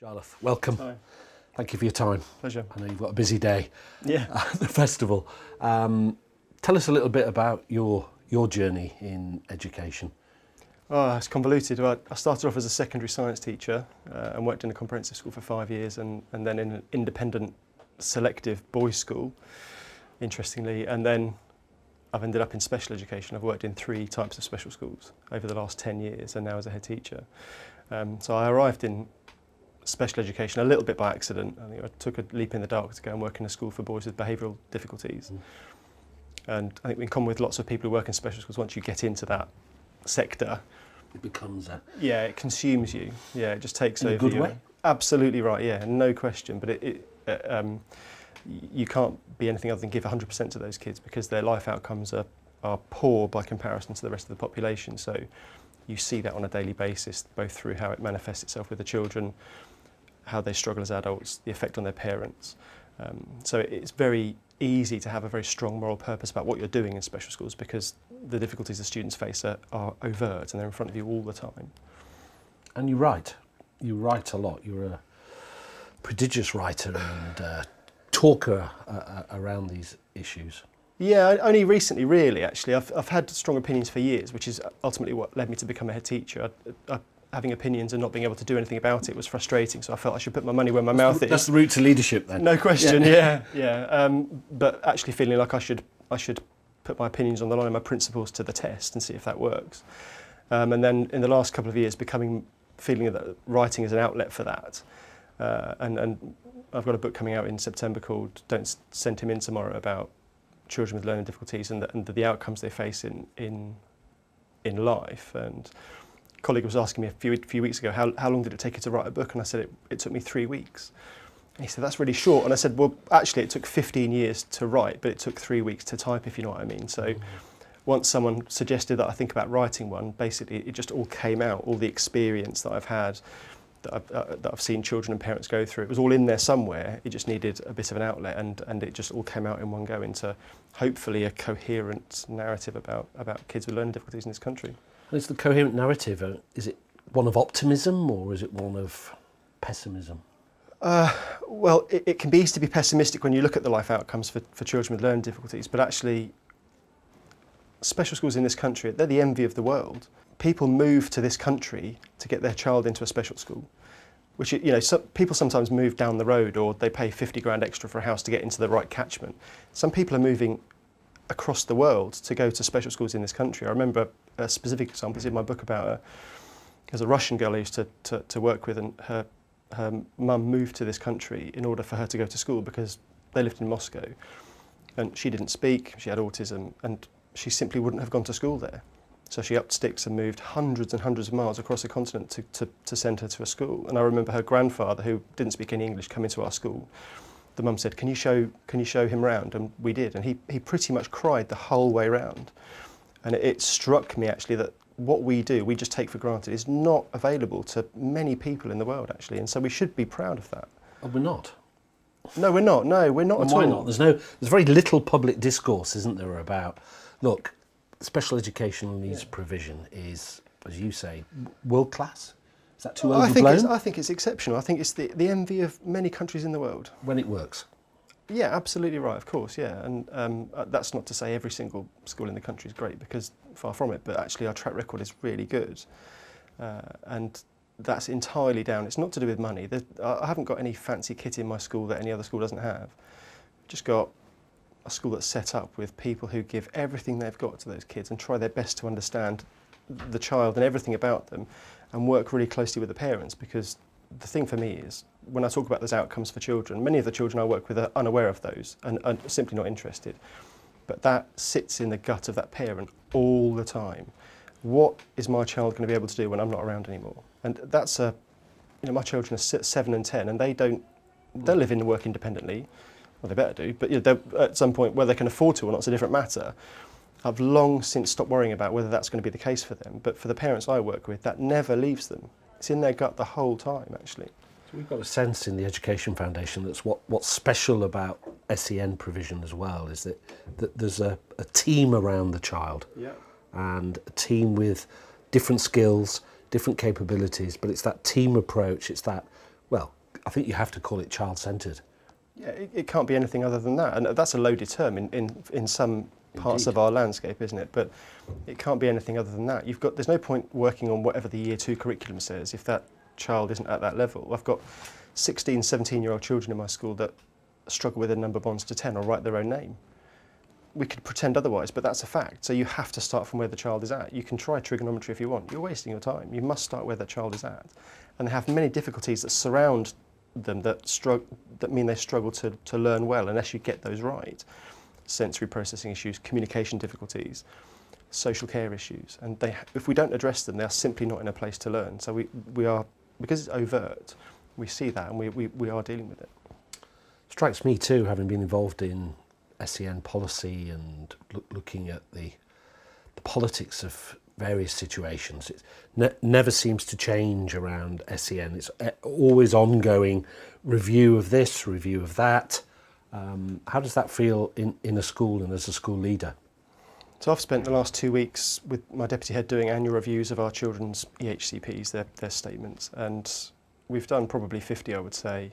Jarlath, welcome. Hi. Thank you for your time. Pleasure. I know you've got a busy day at the festival. Tell us a little bit about your journey in education. Oh, it's convoluted. I started off as a secondary science teacher and worked in a comprehensive school for 5 years and then in an independent selective boys' school, interestingly, and then I've ended up in special education. I've worked in 3 types of special schools over the last 10 years and now as a head teacher. So I arrived in special education a little bit by accident. I think I took a leap in the dark to go and work in a school for boys with behavioural difficulties. And I think in common with lots of people who work in special schools, once you get into that sector, it becomes a... Yeah, it consumes you. Yeah, it just takes over you. In a good way? Absolutely right, yeah, no question. But you can't be anything other than give 100% to those kids because their life outcomes are poor by comparison to the rest of the population. So you see that on a daily basis, both through how it manifests itself with the children, how they struggle as adults, the effect on their parents. So it's very easy to have a very strong moral purpose about what you're doing in special schools because the difficulties the students face are overt and they're in front of you all the time. And you write. You write a lot. You're a prodigious writer and talker around these issues. Yeah, only recently really, actually. I've had strong opinions for years, which is ultimately what led me to become a head teacher. Having opinions and not being able to do anything about it was frustrating, so I felt I should put my money where my mouth is. That's the route to leadership then. No question, yeah. But actually feeling like I should put my opinions on the line and my principles to the test and see if that works. And then in the last couple of years feeling that writing is an outlet for that. And I've got a book coming out in September called Don't Send Him In Tomorrow about children with learning difficulties and the outcomes they face in life. And a colleague was asking me a few weeks ago, how long did it take you to write a book? And I said, it took me 3 weeks. And he said, that's really short. And I said, well, actually, it took 15 years to write, but it took 3 weeks to type, if you know what I mean. So once someone suggested that I think about writing one, basically it just all came out, all the experience that I've had, that I've seen children and parents go through. It was all in there somewhere, it just needed a bit of an outlet and it just all came out in one go into hopefully a coherent narrative about kids with learning difficulties in this country. And it's the coherent narrative, is it one of optimism or is it one of pessimism? Well, it can be easy to be pessimistic when you look at the life outcomes for children with learning difficulties, but actually special schools in this country, they're the envy of the world. People move to this country to get their child into a special school, which, you know, people sometimes move down the road or they pay 50 grand extra for a house to get into the right catchment. Some people are moving across the world to go to special schools in this country. I remember a specific example is in my book about there's a Russian girl I used to work with, and her mum moved to this country in order for her to go to school because they lived in Moscow and she didn't speak, she had autism and she simply wouldn't have gone to school there. So she upped sticks and moved hundreds and hundreds of miles across the continent to send her to a school. And I remember her grandfather, who didn't speak any English, come into our school. The mum said, can you show him round? And we did. And he pretty much cried the whole way round. And it struck me, actually, that what we do, we just take for granted, is not available to many people in the world, actually. And so we should be proud of that. And we're not. No, we're not. No, we're not at all. Why not? There's very little public discourse, isn't there, about, look, special educational needs provision is, as you say, world class? Is that too overblown? I think it's exceptional. I think it's the envy of many countries in the world. When it works? Yeah, absolutely right, of course, yeah. And that's not to say every single school in the country is great, because far from it, but actually our track record is really good. And that's entirely down. It's not to do with money. I haven't got any fancy kit in my school that any other school doesn't have. I've just got a school that's set up with people who give everything they've got to those kids and try their best to understand the child and everything about them and work really closely with the parents, because the thing for me is when I talk about those outcomes for children, many of the children I work with are unaware of those and simply not interested. But that sits in the gut of that parent all the time. What is my child going to be able to do when I'm not around anymore? And that's you know, my children are 7 and 10 and they live and work independently. Well, they better do, but you know, at some point, whether they can afford to or not is a different matter. I've long since stopped worrying about whether that's going to be the case for them, but for the parents I work with, that never leaves them. It's in their gut the whole time, actually. So we've got a sense in the Education Foundation that's what's special about SEN provision as well, is that there's a team around the child, and a team with different skills, different capabilities, but it's that team approach, it's that well, I think you have to call it child-centred. Yeah, it can't be anything other than that, and that's a loaded term in some parts of our landscape, isn't it? But it can't be anything other than that. You've got, there's no point working on whatever the Year 2 curriculum says if that child isn't at that level. I've got 16, 17-year-old children in my school that struggle with their number bonds to 10 or write their own name. We could pretend otherwise, but that's a fact. So you have to start from where the child is at. You can try trigonometry if you want. You're wasting your time. You must start where the child is at. And they have many difficulties that surround them that mean they struggle to learn well unless you get those right. Sensory processing issues, communication difficulties, social care issues. And if we don't address them, they are simply not in a place to learn. So we are, because it's overt, we see that and we are dealing with it. Strikes me too, having been involved in SEN policy and looking at the politics of various situations. It never seems to change around SEN. It's always ongoing review of this, review of that. How does that feel in a school and as a school leader? So I've spent the last 2 weeks with my deputy head doing annual reviews of our children's EHCPs, their statements, and we've done probably 50, I would say,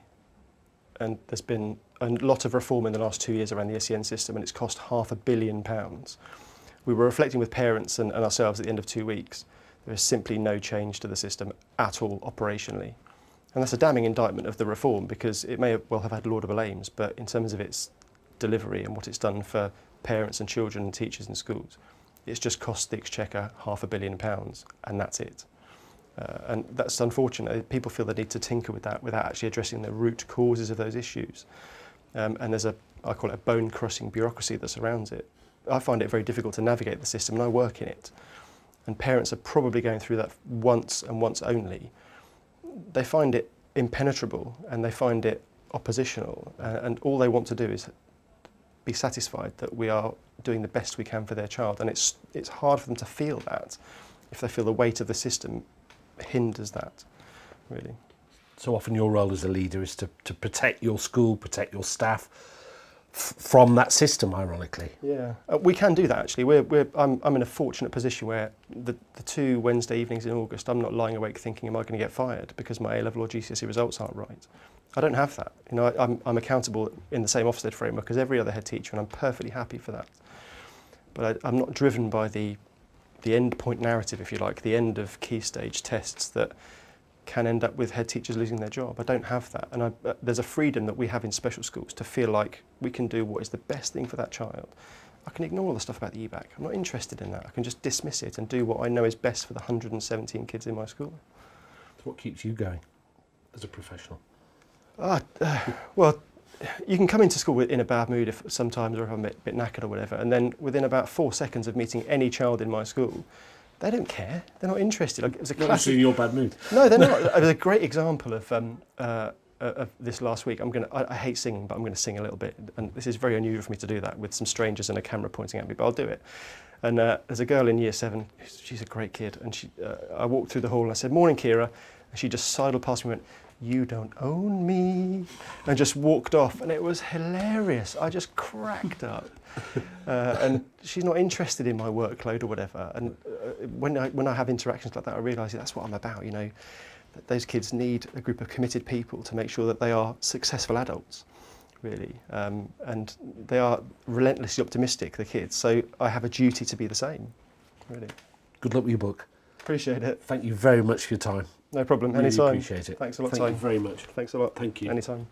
and there's been a lot of reform in the last 2 years around the SEN system, and it's cost £500 million. We were reflecting with parents and ourselves at the end of 2 weeks. There is simply no change to the system at all operationally. And that's a damning indictment of the reform, because it may well have had laudable aims, but in terms of its delivery and what it's done for parents and children and teachers in schools, it's just cost the Exchequer £500 million, and that's it. And that's unfortunate. People feel the need to tinker with that without actually addressing the root causes of those issues. And there's I call it a bone-crushing bureaucracy that surrounds it. I find it very difficult to navigate the system, and I work in it. And parents are probably going through that once and once only. They find it impenetrable and they find it oppositional. And all they want to do is be satisfied that we are doing the best we can for their child. And it's hard for them to feel that if they feel the weight of the system hinders that, really. So often your role as a leader is to protect your school, protect your staff from that system, ironically. Yeah, we can do that, actually. I'm in a fortunate position where the 2 Wednesday evenings in August, I'm not lying awake thinking, am I going to get fired because my A-level or GCSE results aren't right? I don't have that. You know, I'm accountable in the same Ofsted framework as every other head teacher, and I'm perfectly happy for that. But I'm not driven by the end point narrative, if you like, the end of key stage tests that can end up with head teachers losing their job. I don't have that, and there's a freedom that we have in special schools to feel like we can do what is the best thing for that child. I can ignore all the stuff about the EBAC. I'm not interested in that. I can just dismiss it and do what I know is best for the 117 kids in my school. So what keeps you going as a professional? Well, you can come into school in a bad mood if sometimes, or if I'm a bit knackered or whatever, and then within about 4 seconds of meeting any child in my school, they don't care. They're not interested. Like, it was a classic. Not in your bad mood. No, they're not. It was a great example of this last week. I hate singing, but I'm gonna sing a little bit, and this is very unusual for me to do that with some strangers and a camera pointing at me, but I'll do it. And there's a girl in Year 7. She's a great kid, and I walked through the hall and I said, "Morning, Keira," and she just sidled past me and went, "You don't own me," and just walked off, and it was hilarious. I just cracked up. And she's not interested in my workload or whatever. And when I have interactions like that, I realise that's what I'm about, you know, that those kids need a group of committed people to make sure that they are successful adults, really. And they are relentlessly optimistic, the kids, so I have a duty to be the same, really. Good luck with your book. Appreciate it. Thank you very much for your time. No problem. Anytime. Really appreciate it. Thanks a lot. Thank you very much. Thanks a lot. Thank you. Anytime.